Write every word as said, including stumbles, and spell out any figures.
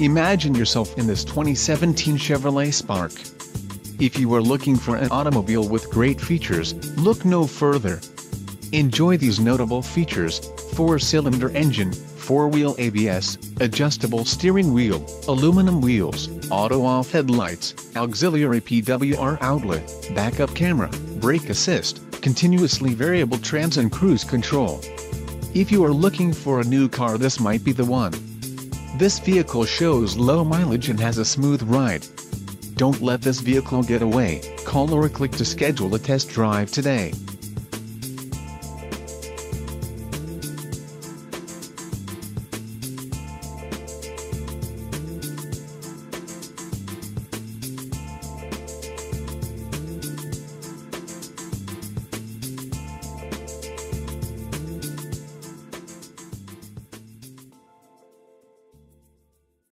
Imagine yourself in this twenty seventeen Chevrolet Spark. If you are looking for an automobile with great features, look no further. Enjoy these notable features: four-cylinder engine, four-wheel A B S, adjustable steering wheel, aluminum wheels, auto-off headlights, auxiliary P W R outlet, backup camera, brake assist, continuously variable trans and cruise control. If you are looking for a new car, this might be the one. This vehicle shows low mileage and has a smooth ride. Don't let this vehicle get away. Call or click to schedule a test drive today.